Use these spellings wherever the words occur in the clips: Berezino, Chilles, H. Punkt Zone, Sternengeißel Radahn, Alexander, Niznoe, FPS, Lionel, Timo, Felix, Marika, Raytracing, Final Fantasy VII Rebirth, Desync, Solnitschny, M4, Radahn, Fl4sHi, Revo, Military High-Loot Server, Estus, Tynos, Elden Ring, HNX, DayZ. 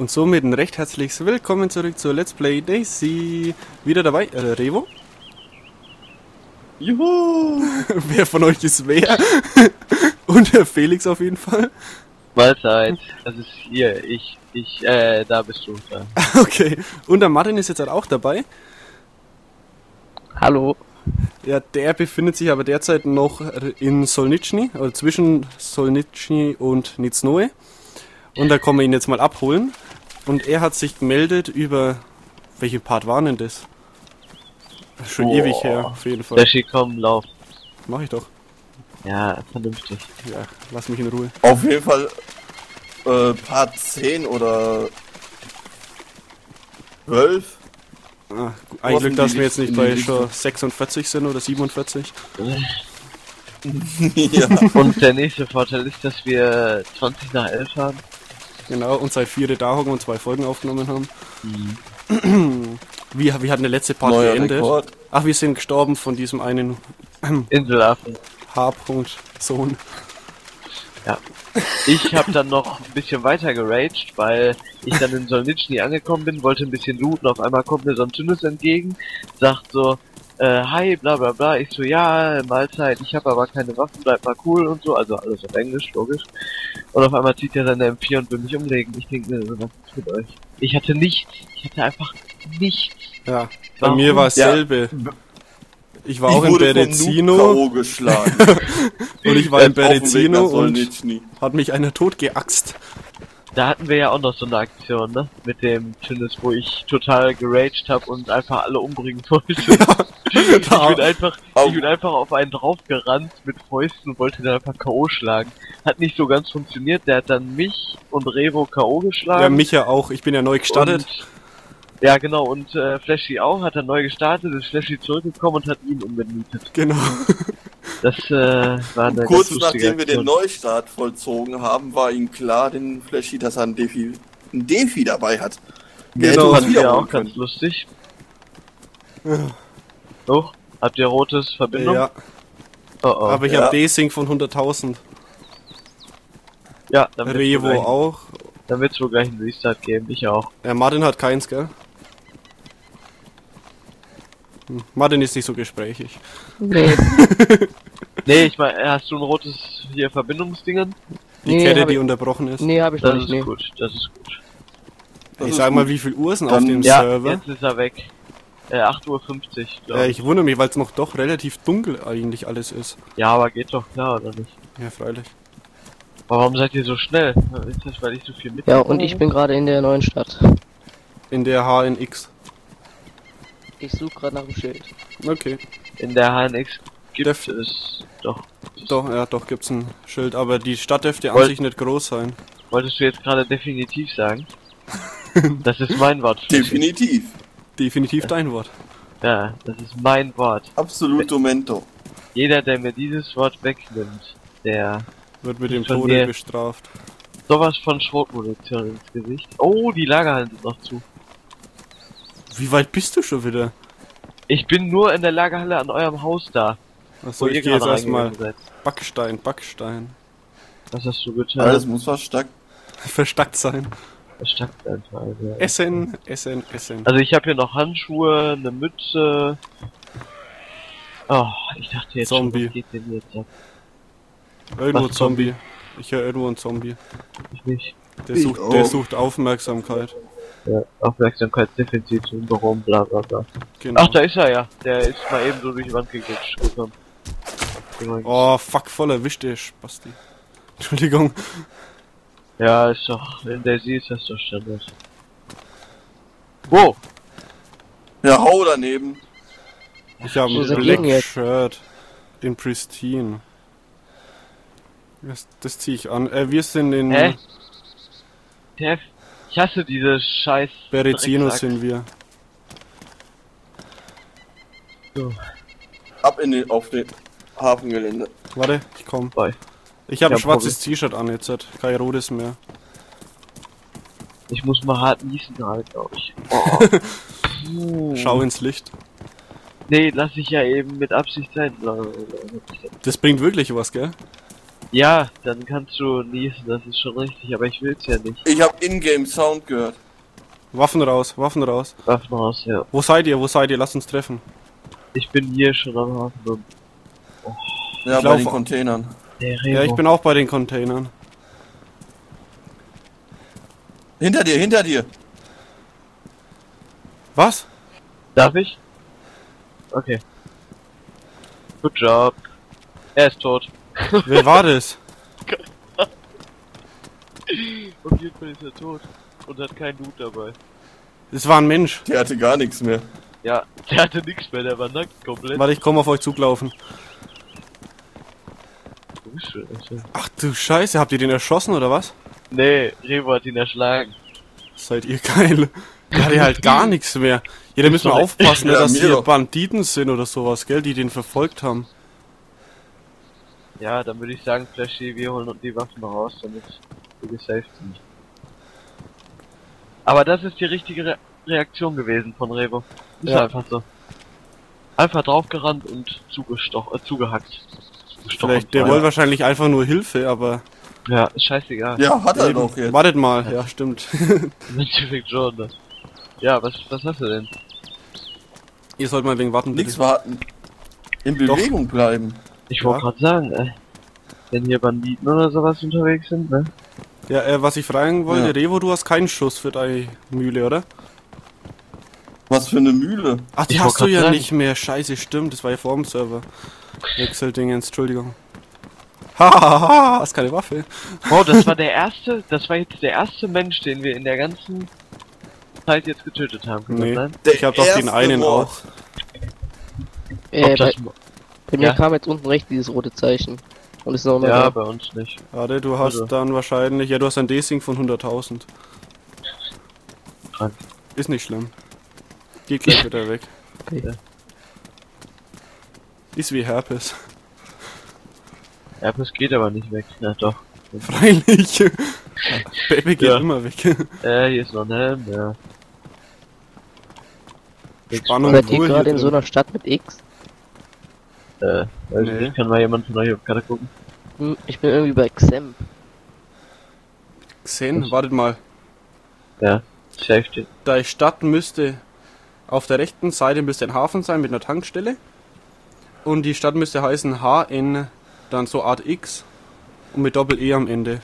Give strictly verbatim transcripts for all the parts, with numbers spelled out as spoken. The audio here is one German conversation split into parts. Und somit ein recht herzliches Willkommen zurück zur Let's Play DayZ. Wieder dabei, äh, Revo. Juhu! Wer von euch ist wer? Und der Felix auf jeden Fall. Mahlzeit, das ist hier, ich, ich, äh, da bist du. Da. Okay, und der Martin ist jetzt halt auch dabei. Hallo. Ja, der befindet sich aber derzeit noch in Solnitschny, also zwischen Solnitschny und Niznoe. Und da kommen wir ihn jetzt mal abholen. Und er hat sich gemeldet über... Welchen Part war denn das? Schon oh, ewig her, auf jeden Fall. Dashi, komm, lauf. Mach ich doch. Ja, vernünftig. Ja, lass mich in Ruhe. Auf jeden Fall äh, Part zehn oder... zwölf? Ah, ein Glück, dass wir jetzt nicht bei schon sechsundvierzig sind oder siebenundvierzig. Ja. Und der nächste Vorteil ist, dass wir zwanzig nach elf haben. Genau, und seit vier da hocken und zwei Folgen aufgenommen haben. Mhm. Wir, wir hatten der letzte Part Neuer beendet. Rekord. Ach, wir sind gestorben von diesem einen Inselaffen. H. Punkt Zone. Ja. Ich habe dann noch ein bisschen weiter geraged, weil ich dann in Solnitschny angekommen bin, wollte ein bisschen looten, auf einmal kommt mir so ein Tynos entgegen, sagt so, äh, hi, bla bla bla, ich so, ja, Mahlzeit, ich habe aber keine Waffen, bleib mal cool und so, also alles auf Englisch, logisch. Und auf einmal zieht er seine M vier und will mich umlegen, ich denke, ne, was ist mit euch? Ich hatte nichts, ich hatte einfach nichts. Ja, bei mir war es dasselbe. Ja. Ich war ich auch in Berezino geschlagen. Und ich war in Berezino und hat mich einer totgeaxt. Da hatten wir ja auch noch so eine Aktion, ne? Mit dem Chilles, wo ich total geraged habe und einfach alle umbringen wollte. Ja, ich, bin einfach, ich bin einfach auf einen draufgerannt mit Fäusten und wollte dann einfach K O schlagen. Hat nicht so ganz funktioniert, der hat dann mich und Revo K O geschlagen. Ja, mich ja auch, ich bin ja neu gestartet. Und ja, genau, und äh, Flashy auch, hat er neu gestartet, ist Flashy zurückgekommen und hat ihn umgenietet. Genau. Das äh, war eine kurz nachdem wir den Neustart vollzogen haben, war ihm klar, den Flashy, dass er einen Defi, einen Defi dabei hat. Der genau, das war auch können. Ganz lustig. So, habt ihr rotes Verbindung? Ja. Oh, oh. Aber ich ja. habe Desync von hunderttausend. Ja, dann Revo gleich, auch. Dann wird es wohl gleich einen Restart geben, ich auch. Ja, Martin hat keins, gell? Martin ist nicht so gesprächig. Nee. Nee, ich meine, hast du ein rotes hier Verbindungsdingen? Die nee, Kette, die ich, unterbrochen ist? Nee, habe ich das noch nicht. Das ist nee. gut, das ist gut. Das ich ist sag gut. mal, wie viel Uhr sind auf dem ja, Server? Jetzt ist er weg. Äh, acht Uhr fünfzig, glaube ich. Äh, ich wundere mich, weil es noch doch relativ dunkel eigentlich alles ist. Ja, aber geht doch klar, oder nicht? Ja, freilich. Aber warum seid ihr so schnell? Ist das, weil ich so viel mit? Ja, und ich bin gerade in der neuen Stadt. In der H N X. Ich suche gerade nach dem Schild. Okay. In der H N X gibt Def es doch. Doch, ja, doch gibt's ein Schild, aber die Stadt dürfte an sich nicht groß sein. Wolltest du jetzt gerade definitiv sagen? Das ist mein Wort. Definitiv. Definitiv ja. dein Wort. Ja, das ist mein Wort. Absoluto mento. Jeder, der mir dieses Wort wegnimmt, der wird mit dem Tode bestraft. Sowas von Schrotmunition ins Gesicht. Oh, die Lagerhallen sind noch zu. Wie weit bist du schon wieder? Ich bin nur in der Lagerhalle an eurem Haus da. Achso, ich gehe jetzt erstmal. Backstein, Backstein. Was hast du getan? Alles muss verstackt. Verstackt sein. Verstackt einfach. Ja. Essen, Essen, Essen. Also ich habe hier noch Handschuhe, eine Mütze. Oh, ich dachte jetzt Zombie. Schon, was geht denn jetzt ab? Irgendwo was, Zombie. Zombie. Ich höre irgendwo einen Zombie. Ich nicht. Der, ich sucht, der sucht Aufmerksamkeit. Ja, Aufmerksamkeit definitiv im Büro, bla bla bla. Genau. Ach, da ist er ja. Der ist mal eben so durch die Wand geglitscht. Oh, fuck, voll erwischt der Spasti. Entschuldigung. Ja, ist doch, in der Sie ist das doch Standard. Wow. Ja, hau daneben. Ich habe ein Black Shirt. In Pristine. Das, das zieh ich an. Äh, wir sind in... Hä? Def, ich hasse diese scheiß... Berezino sind wir. So. Ab in den... auf den Hafengelände. Warte, ich komm. Bye. Ich habe ein schwarzes T-Shirt an jetzt. Kein rotes mehr. Ich muss mal hart niesen gerade, glaube ich. Oh. Schau ins Licht. Nee, lass ich ja eben mit Absicht sein. Das bringt wirklich was, gell? Ja, dann kannst du niesen, das ist schon richtig, aber ich will's ja nicht. Ich hab Ingame-Sound gehört. Waffen raus, Waffen raus. Waffen raus, ja. Wo seid ihr, wo seid ihr? Lasst uns treffen. Ich bin hier schon am Hafen. Oh. Ja, ich bei den Containern. Ja, ich bin auch bei den Containern. Hinter dir, hinter dir! Was? Darf ich? Okay. Good job. Er ist tot. Wer war das? Auf jeden Fall ist er tot. Und hat keinen Loot dabei. Das war ein Mensch. Der hatte gar nichts mehr. Ja, der hatte nichts mehr, der war nackt komplett. Warte, ich komme auf euch zugelaufen. Ach du Scheiße, habt ihr den erschossen oder was? Nee, Revo hat ihn erschlagen. Seid ihr geil. Der hatte halt gar nichts mehr. Ja, da müssen wir aufpassen, ja, dass hier Banditen sind oder sowas, gell, die den verfolgt haben. Ja, dann würde ich sagen, Flashy, wir holen die Waffen raus, damit wir gesaved sind. Aber das ist die richtige Re Reaktion gewesen von Revo. Ist ja einfach so. Einfach draufgerannt und zugestochen, äh, zugehackt. Gestochen. Vielleicht, der ja. wollte wahrscheinlich einfach nur Hilfe, aber... Ja, ist scheißegal. Ja, hat er doch jetzt. Wartet mal, ja, ja stimmt. Jordan. Ja, was, was hast du denn? Ihr sollt mal wegen warten. Nix bitte. warten. In Bewegung doch. bleiben. Ich wollte ja. gerade sagen, ey. Wenn hier Banditen oder sowas unterwegs sind, ne? Ja, äh, was ich fragen wollte, ja. Revo, du hast keinen Schuss für deine Mühle, oder? Was für eine Mühle? Ach, die ich hast du ja sagen. nicht mehr. Scheiße, stimmt, das war ja vor dem Server. Wechseldingens, Entschuldigung. Hahaha, das ist keine Waffe. Wow, das war der erste, das war jetzt der erste Mensch, den wir in der ganzen Zeit jetzt getötet haben. Kann nee, das sein? Ich hab doch den einen Wort. auch. Äh, bei, bei mir ja. kam jetzt unten rechts dieses rote Zeichen. Und ist noch ja, da. bei uns nicht. Warte, du hast also. dann wahrscheinlich, ja, du hast ein Desync von hunderttausend. Ist nicht schlimm. Geht gleich wieder weg. Okay. Ist wie Herpes. Herpes geht aber nicht weg. Na doch. Freilich. Ja, Baby geht ja. immer weg. Äh, hier ist noch ein Helm, ja. Spannung. Seid ihr gerade in so einer Stadt mit X? Äh, weiß nee. ich nicht. Kann mal jemand von euch auf Karte gucken? Hm, ich bin irgendwie bei Xem. Xem? Ich Wartet mal. Ja, safety. Die Stadt müsste... Auf der rechten Seite müsste ein Hafen sein mit einer Tankstelle. Und die Stadt müsste heißen H N... Dann so Art X und mit Doppel-E am Ende.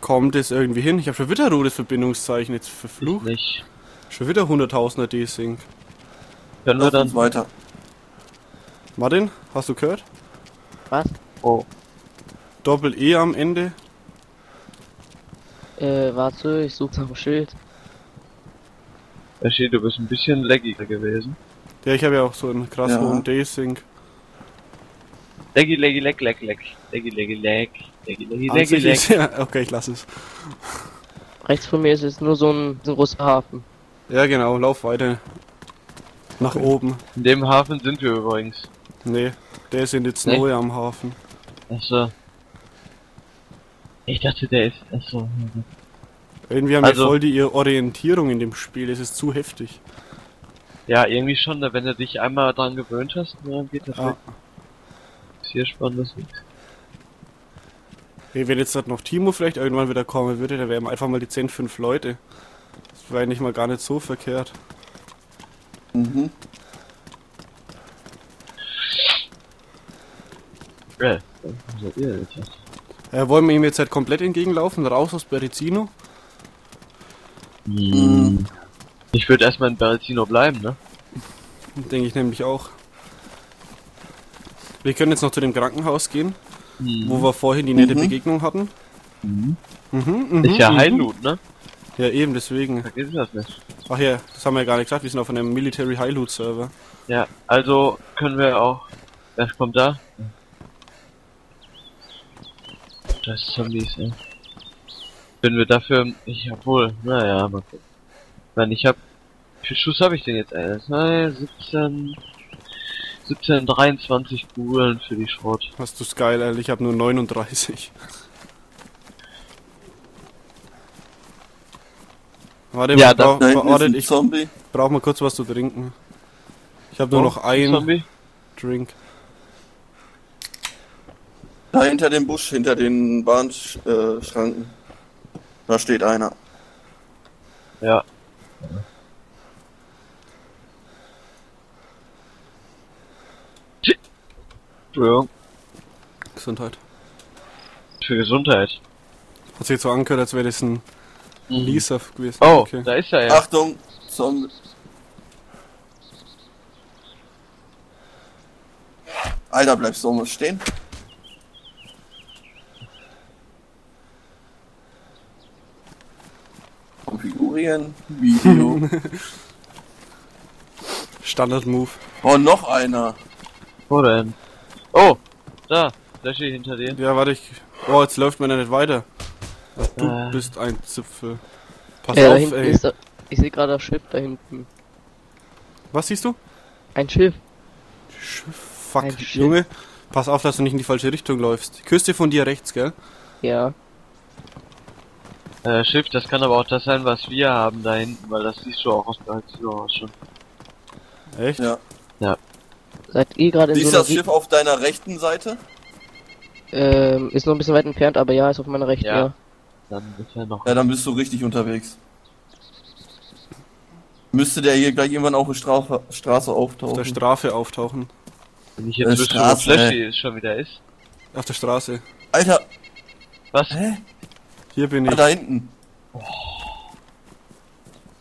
Kommt es irgendwie hin? Ich habe schon wieder rotes Verbindungszeichen, jetzt verflucht. Nicht. Schon wieder hunderttausender Desync. Können wir dann weiter. Martin, hast du gehört? Was? Oh. Doppel-E am Ende. Äh, warte, ich suche nach dem Schild. Verstehe, du bist ein bisschen laggiger gewesen. Ja, ich habe ja auch so einen krassen ja. Desync. Leggy, leggy, leg, leg, leg. Leggy, leggy, leg. Leggy, leggy, leggy, leg. Ja, okay, ich lasse es. Rechts von mir ist jetzt nur so ein, so ein russischer Hafen. Ja, genau, lauf weiter. Nach okay. oben. In dem Hafen sind wir übrigens. Nee, der ist in Niznoe nee. am Hafen. Achso. Ich dachte, der ist. Achso. Irgendwie haben also, wir voll die Orientierung in dem Spiel, es ist zu heftig. Ja, irgendwie schon, wenn du dich einmal dran gewöhnt hast, dann geht das ah. Ist hier spannendes nichts. Hey, wenn jetzt noch Timo vielleicht irgendwann wieder kommen würde, dann wären einfach mal die zehn, fünf Leute. Das wäre nicht mal gar nicht so verkehrt. Mhm. Ja, äh, wollen wir ihm jetzt halt komplett entgegenlaufen, raus aus Berezino? Hm. Ich würde erstmal in Berezino bleiben, ne? Denke ich nämlich auch. Wir können jetzt noch zu dem Krankenhaus gehen, mhm. wo wir vorhin die nette mhm. Begegnung hatten. Mhm. Mhm, mhm, ist ja mhm. High-Loot, ne? Ja, eben, deswegen. Vergiss das nicht. Ach ja, das haben wir ja gar nicht gesagt, wir sind auf einem Military High-Loot Server. Ja, also können wir auch... Was kommt da? Das ist Zombies, ey. Wenn wir dafür... Ich hab wohl... Naja, mal gucken. Nein, ich hab... Wie viel Schuss habe ich denn jetzt? siebzehn... siebzehn, dreiundzwanzig Kugeln für die Schrott. Hast du's geil, Alter. Ich hab nur neununddreißig. Warte, ja, da brauch, da ich, Zombie. brauch mal kurz was zu trinken. Ich hab nur oh, noch ein... Zombie? Drink. Da hinter dem Busch, hinter den Bahnschranken. Da steht einer. Ja. Entschuldigung. Gesundheit. Für Gesundheit. Hat sich so angehört, als wäre das ein mhm. Lisa gewesen. Oh, okay. Da ist er ja. Achtung, Zombies. Alter, bleibst du oben stehen? Konfigurieren, Video. Standard Move. Oh, noch einer. Wo denn? Oh, da. Der steht hinter dir. Ja, warte, ich... Oh, jetzt läuft mir nicht weiter. Du äh. bist ein Zipfel. Pass ja, auf, ey. Ist da, ich sehe gerade das Schiff da hinten. Was siehst du? Ein Schiff. Schiff, fuck, ein Schiff. Junge. Pass auf, dass du nicht in die falsche Richtung läufst. Küste von dir rechts, gell? Ja. Äh, Schiff, das kann aber auch das sein, was wir haben da hinten, weil das siehst du auch aus der Aktion aus schon. Echt? Ja. Ja. Seid ihr gerade in Siehst du so das Schiff auf deiner rechten Seite? Ähm, ist noch ein bisschen weit entfernt, aber ja, ist auf meiner rechten, ja. ja. Dann ist er noch. Ja, dann bist du richtig unterwegs. Müsste der hier gleich irgendwann auch eine Strafe, Straße auftauchen. Auf der Strafe auftauchen. Wenn ich jetzt wüsste, wo Flashy schon wieder ist. Auf der Straße. Alter! Was? Hä? Hier bin ich. Ah, da hinten. Oh.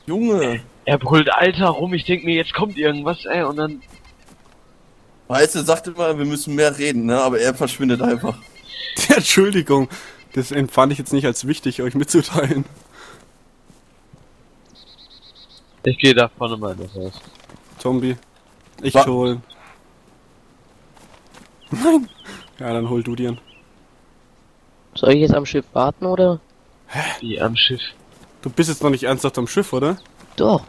Junge! Ey, er brüllt Alter rum, ich denk mir, jetzt kommt irgendwas, ey, und dann... Weißt du, sagt immer, wir müssen mehr reden, ne? Aber er verschwindet einfach. Entschuldigung, das empfand ich jetzt nicht als wichtig, euch mitzuteilen. Ich gehe da vorne mal das Haus. Zombie, ich zu holen. Nein! Ja, dann hol du dir. Soll ich jetzt am Schiff warten, oder? Hä? Wie am Schiff? Du bist jetzt noch nicht ernsthaft am Schiff, oder? Doch.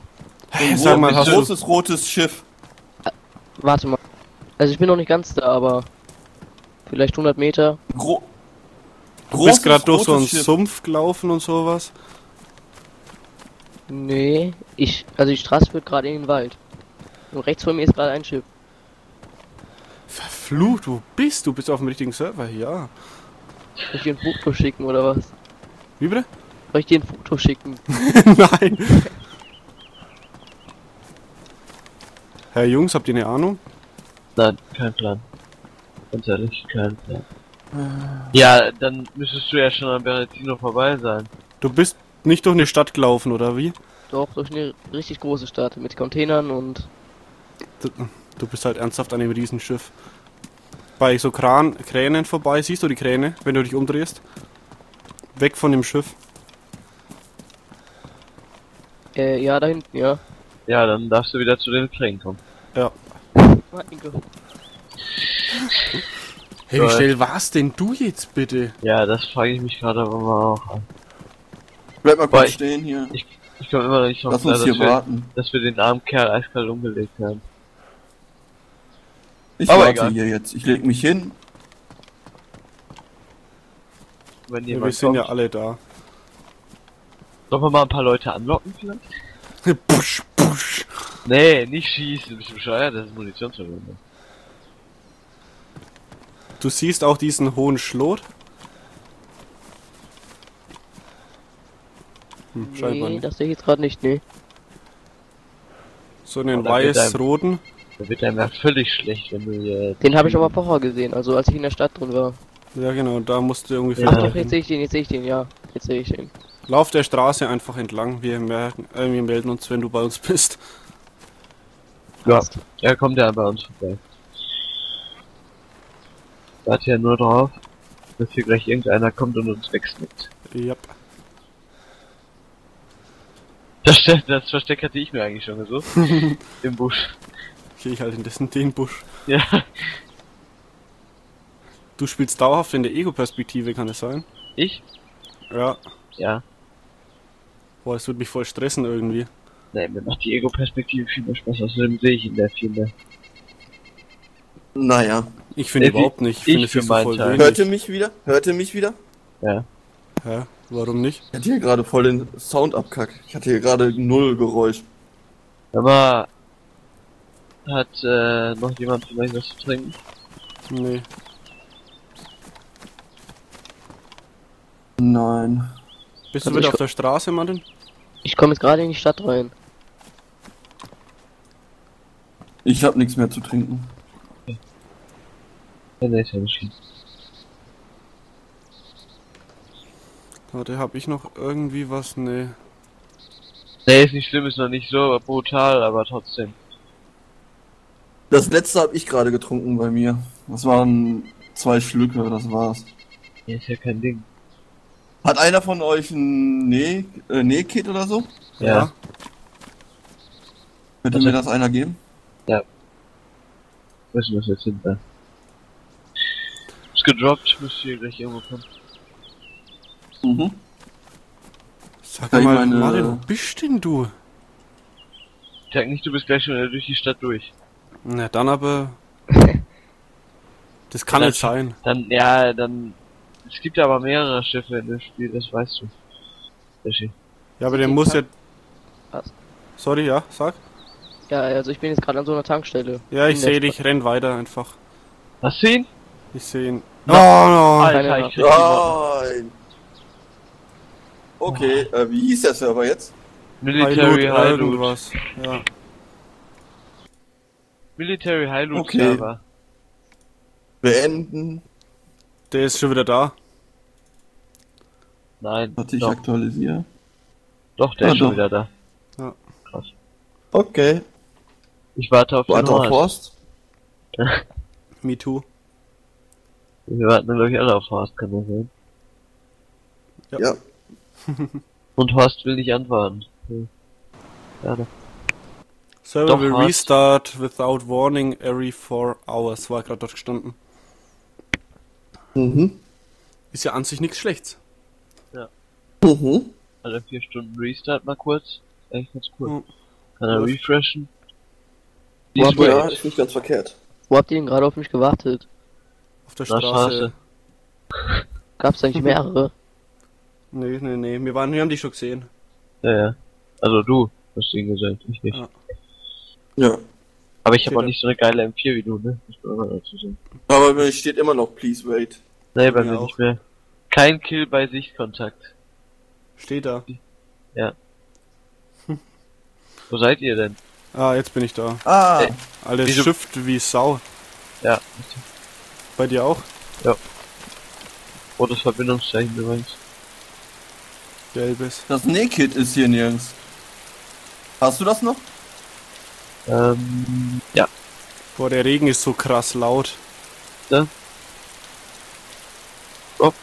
Hey, sag mal, hast du... großes rotes Schiff. Warte mal. Also ich bin noch nicht ganz da, aber vielleicht hundert Meter. Gro du großes, bist gerade durch so einen Schiff. Sumpf gelaufen und sowas? Nee, ich, also die Straße führt gerade in den Wald. Und rechts von mir ist gerade ein Schiff. Verflucht, wo bist du? Bist du auf dem richtigen Server? Ja. Soll ich dir ein Foto schicken oder was? Wie bitte? Soll ich dir ein Foto schicken? Nein! Herr Jungs, habt ihr eine Ahnung? Nein, kein Plan. Ganz ehrlich, kein Plan. Ja, dann müsstest du ja schon am Berezino vorbei sein. Du bist nicht durch eine Stadt gelaufen, oder wie? Doch, durch eine richtig große Stadt mit Containern und... Du, du bist halt ernsthaft an dem Riesenschiff. Bei so Kran, Kränen vorbei, siehst du die Kräne, wenn du dich umdrehst? Weg von dem Schiff. Äh, ja, da hinten, ja. Ja, dann darfst du wieder zu den Kränen kommen. Ja. Hey, wie schnell war's denn du jetzt bitte? Ja, das frage ich mich gerade aber mal auch an. Bleib mal kurz stehen hier. Ich, ich komme immer noch nicht drauf klar, dass wir, dass wir den armen Kerl eiskalt umgelegt haben. Ich aber warte egal. Hier jetzt. Ich leg mich hin. Wenn ja, wir sind kommt. Ja alle da. Sollen wir mal ein paar Leute anlocken vielleicht? Push, push. Nee, nicht schießen, du bist bescheuert, das ist Munitionsverwendung. Du siehst auch diesen hohen Schlot? Hm, nee, scheinbar nicht. Das sehe ich jetzt gerade nicht, nee. So einen weiß-roten. Da wird einem ja völlig schlecht, wenn du hier... Den habe ich aber vorher gesehen, also als ich in der Stadt drin war. Ja genau, da musst du irgendwie... Ja. Ach doch, jetzt sehe ich den, jetzt sehe ich den, ja. Jetzt sehe ich den. Lauf der Straße einfach entlang, wir, merken, äh, wir melden uns, wenn du bei uns bist. Ja, er kommt ja bei uns vorbei. Warte ja nur drauf, dass hier gleich irgendeiner kommt und uns wegsnippt. Yep. Das, das Versteck hatte ich mir eigentlich schon gesucht. Im Busch. Geh ich halt in dessen den Busch. Ja. Du spielst dauerhaft in der Ego-Perspektive, kann das sein? Ich? Ja. Ja. Boah, es würde mich voll stressen irgendwie. Nein, mir macht die Ego-Perspektive viel mehr Spaß, außerdem sehe ich ihn da viel mehr. Naja. Ich finde überhaupt nicht. Ich finde es jetzt voll wenig. Hörte mich wieder? Hörte mich wieder? Ja. Ja, warum nicht? Ich hatte hier gerade voll den Sound abkackt. Ich hatte hier gerade null Geräusch. Aber... Hat äh, noch jemand vielleicht was zu trinken? Nee. Nein. Bist also du wieder auf der Straße, Martin? Ich komme jetzt gerade in die Stadt rein. Ich hab nichts mehr zu trinken. Okay. Ja, nee, ich hab nicht. Warte, hab ich noch irgendwie was? Nee. Nee, ist nicht schlimm, ist noch nicht so brutal, aber trotzdem. Das letzte hab ich gerade getrunken bei mir. Das waren zwei Schlücke, das war's. Ja, ist ja kein Ding. Hat einer von euch ein Näh, äh, Nähkit oder so? Ja. ja. Könnte mir das einer geben? Ja. Wissen wir es jetzt hinter. Ist gedroppt, müsste hier gleich irgendwo kommen. Mhm. Sag mal, meine... Mario, wo bist denn du? Ich sag nicht, du bist gleich schon durch die Stadt durch. Na dann aber... Das kann nicht sein. Dann, ja, dann... Es gibt ja aber mehrere Schiffe in dem Spiel, das weißt du. Fischi. Ja, aber der muss ja... Was? Sorry, ja, sag. Ja, also ich bin jetzt gerade an so einer Tankstelle. Ja, ich sehe dich, renn weiter einfach. Hast du ihn? Ich sehe ihn. Oh, nein! Nein! Okay, äh, wie hieß der Server jetzt? Military High-Loot was. Ja. Military High-Loot Server. Beenden. Der ist schon wieder da. Nein. Warte, ich aktualisiere. Doch, der ah, ist schon doch. wieder da. Ja. Krass. Okay. Ich warte auf warte den Horst. auf Horst. Me too. Wir warten natürlich alle auf Horst, kann man sehen. Ja. ja. Und Horst will nicht antworten. Okay. Gerne. Server will restart without warning every four hours. War gerade dort gestanden. Mhm. Ist ja an sich nichts Schlechtes. Ja. Mhm. Alle vier Stunden Restart mal kurz. Echt ganz cool. Mhm. Kann er refreshen. Wo habt ihr, ja, ist nicht ganz verkehrt. Wo habt ihr denn gerade auf mich gewartet? Auf der Straße. Straße. Gab's eigentlich mehrere? Nee, nee, nee. Wir, waren, wir haben die schon gesehen. Ja, ja. Also du hast ihn gesehen, ich nicht. Ja. ja. Aber ich habe auch nicht so eine geile M vier wie du, ne? Das muss man immer dazu sagen. Aber mir steht immer noch Please Wait. Nee, bei mir nicht mehr. Kein Kill bei Sichtkontakt. Steht da. Ja. Wo seid ihr denn? Ah, jetzt bin ich da. Ah! Hey. Alles schifft wie Sau. Ja. Bei dir auch? Ja. Oh, das Verbindungszeichen übrigens. Gelbes. Das Naked ist hier nirgends. Hast du das noch? Ähm, ja. Boah, der Regen ist so krass laut. Ja. Okay.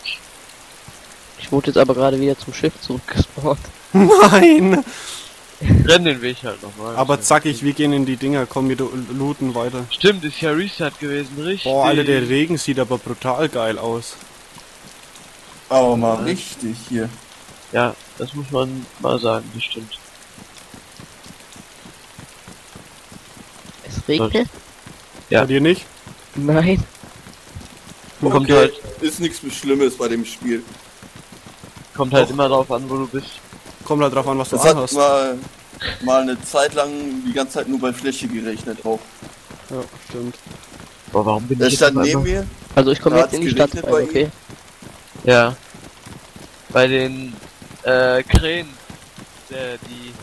Ich wurde jetzt aber gerade wieder zum Schiff zurückgespawnt. Nein! Renn den Weg halt nochmal. Aber zack, ich, wir gehen in die Dinger, komm, wir looten weiter. Stimmt, ist ja Restart gewesen, richtig? Boah, Alter, der Regen sieht aber brutal geil aus. Aber mal richtig hier. Ja, das muss man mal sagen, das stimmt. Regnet? Ja. Bei dir nicht? Nein. Okay, kommt halt, ist nichts Schlimmes bei dem Spiel. Kommt halt Doch. immer drauf an, wo du bist. Kommt halt drauf an, was du anhast. Es hat mal, mal eine Zeit lang die ganze Zeit nur bei Fläche gerechnet auch. Ja, stimmt. Boah, warum bin ich jetzt neben mir? Also ich komme jetzt in die Stadt rein, bei okay? Ihm? Ja. Bei den äh, Krähen, äh, die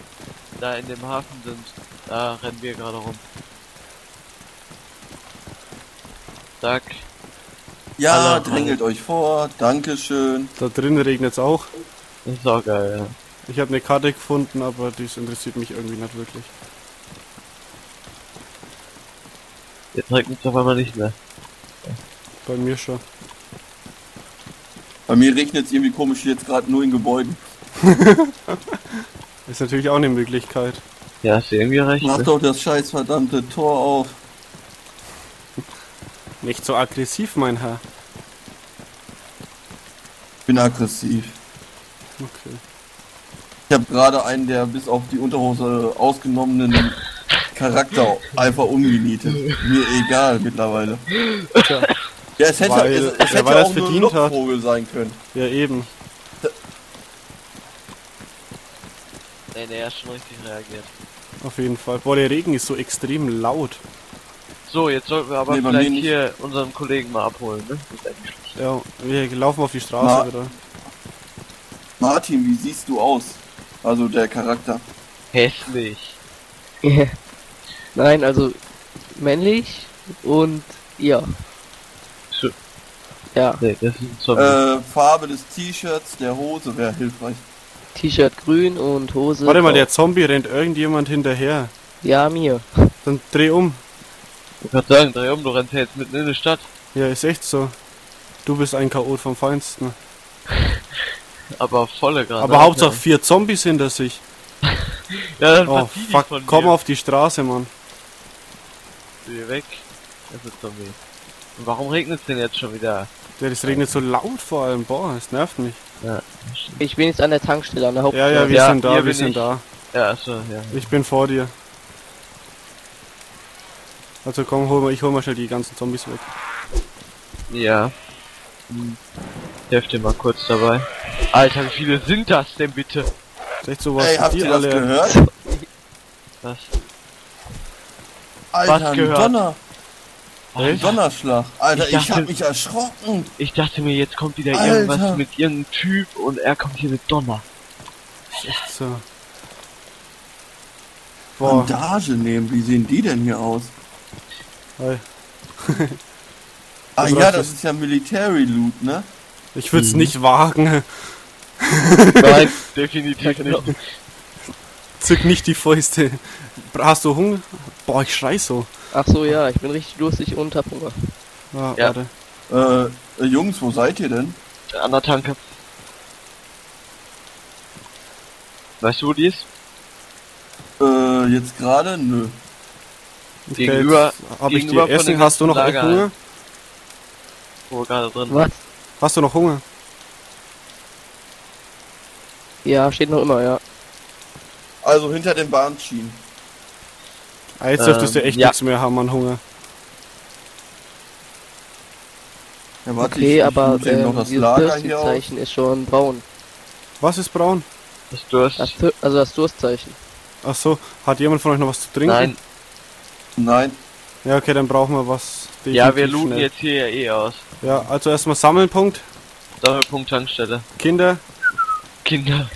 da in dem Hafen sind, da rennen wir gerade rum. Zack. Ja, Alarm. Drängelt euch vor, dankeschön. Da drin regnet's auch. Das ist auch geil, ja. Ich habe eine Karte gefunden, aber das interessiert mich irgendwie nicht wirklich. Jetzt regnet's auf einmal nicht mehr. Bei mir schon. Bei mir regnet's irgendwie komisch jetzt gerade nur in Gebäuden. Ist natürlich auch eine Möglichkeit. Ja, hast du irgendwie recht. Mach ne? doch das scheiß verdammte Tor auf. Nicht so aggressiv, mein Herr. Ich bin aggressiv. Okay. Ich habe gerade einen der bis auf die Unterhose ausgenommenen Charakter einfach umgenietet. Mir egal mittlerweile. Tja. Ja, es hätte, weil, es, es ja, hätte auch nur ein Lochvogel sein können. Ja, eben. Nee, nee, er hat schon richtig reagiert. Auf jeden Fall. Boah, der Regen ist so extrem laut. So, jetzt sollten wir aber nee, vielleicht hier unseren Kollegen mal abholen, ne? Das ist eigentlich schlecht. Ja, wir laufen auf die Straße Ma wieder. Martin, wie siehst du aus? Also der Charakter. Hässlich. Nein, also männlich und ja. Schön. Ja. Nee, das ist äh, Farbe des T-Shirts, der Hose wäre hilfreich. T-Shirt grün und Hose. Warte mal, der Zombie rennt irgendjemand hinterher. Ja, mir. Dann dreh um. Ich kann sagen, dreh um, du rennst jetzt mitten in der Stadt. Ja, ist echt so. Du bist ein Chaot vom Feinsten. Aber volle gerade. Aber Hauptsache vier Zombies hinter sich. Ja, dann oh, fuck, komm auf die Straße, Mann. Geh weg. Das ist Zombie. Und warum regnet es denn jetzt schon wieder? Ja, das regnet so laut vor allem. Boah, es nervt mich. Ja. Ich bin jetzt an der Tankstelle, an der Hauptstraße. Ja, ja, wir ja, sind da, wir sind ich. da. Ja, so, ja, ja. Ich bin vor dir. Also komm, hol mal, ich hol mal schnell die ganzen Zombies weg. Ja. Hm. Ich helf dir mal kurz dabei. Alter, wie viele sind das denn bitte? Vielleicht sowas. Ey, habt ihr das gehört? Was? Alter, was gehört? Donner. Ein Donnerschlag. Alter, ich, dachte, ich hab mich erschrocken. Ich dachte mir, jetzt kommt wieder Alter. irgendwas mit irgendeinem Typ und er kommt hier mit Donner. Echt so. Bandage nehmen, wie sehen die denn hier aus? Hi. Ah ja, das ist ja Military Loot, ne? Ich würde es mhm. nicht wagen. Nein, definitiv nicht. Zück nicht die Fäuste. Hast du Hunger? Boah, ich schrei so. Ach so, ja, ich bin richtig durstig und hab Hunger. Ah, ja. Warte. Äh, Jungs, wo seid ihr denn? An der Tanke. Weißt du, wo die ist? Äh, jetzt gerade? Nö. Okay, gegenüber, hab ich gegenüber dir Essen. Hast du noch Lager Hunger? Wo gerade drin. Was? Hast du noch Hunger? Ja, steht noch immer, ja. Also hinter den Bahnschienen. Ah, jetzt ähm, dürftest du echt ja. nichts mehr haben an Hunger. Ja, warte, okay, ich, ich aber ähm, das Durstzeichen ist schon braun. Was ist braun? Das Durst. Das, also das Durstzeichen. Ach so, hat jemand von euch noch was zu trinken? Nein. Nein. Ja, okay, dann brauchen wir was. Ja, wir looten schnell. jetzt hier ja eh aus. Ja, also erstmal Sammelpunkt. Sammelpunkt Tankstelle. Kinder. Kinder.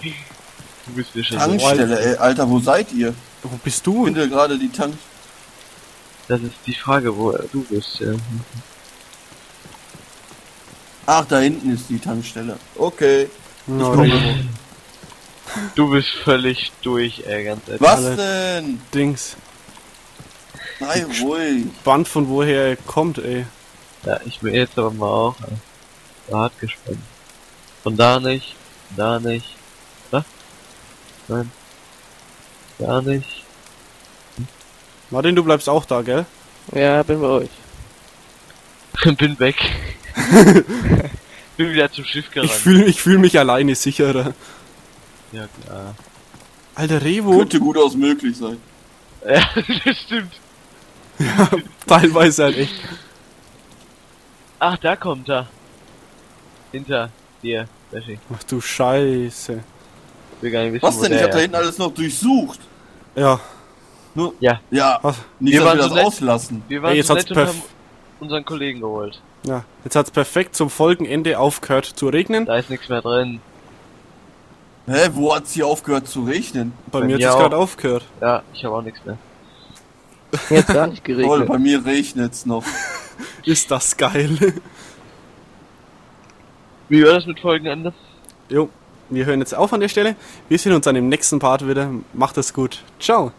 Du bist mir schon Tankstelle, so. ey, Alter, wo seid ihr? Wo bist du? Ich finde gerade die Tank... Das ist die Frage, wo du bist, ja. Ach, da hinten ist die Tankstelle. Okay. No, ich komme. Du bist völlig durch, ey, ganz ehrlich. Was Alle denn? Dings. Nein, ruhig. Band von woher er kommt, ey. Ja, ich bin jetzt aber mal auch äh, hart gespannt. Von da nicht, da nicht, da? Nein. Da nicht. Hm? Martin, du bleibst auch da, gell? Ja, bin bei euch. Bin weg. Bin wieder zum Schiff gerannt. Ich fühle ich fühl mich alleine sicherer. Ja, klar. Alter, Revo. Könnte gut aus möglich sein. Ja, das stimmt. Ja, teilweise halt echt. Ach, da kommt er. Hinter dir, Bashi. Ach du Scheiße. Will gar nicht wissen, was denn? Ich hab da hinten alles noch durchsucht. Ja. Nur? Ja. Ja. Was? Nicht, wir dass waren wir so das auslassen. Wir waren Ey, jetzt so hat's und haben unseren Kollegen geholt. Ja. Jetzt hat's perfekt zum Folgenende aufgehört zu regnen. Da ist nichts mehr drin. Hä? Wo hat's hier aufgehört zu regnen? Bei, bei mir hat's es gerade aufgehört. Ja, ich habe auch nichts mehr. Jetzt gar nicht geregnet. Toll, bei mir regnet's noch. Ist das geil. Wie war das mit Folgenende? Jo, wir hören jetzt auf an der Stelle. Wir sehen uns an dem nächsten Part wieder. Macht es gut. Ciao.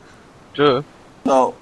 Tschö. Ciao.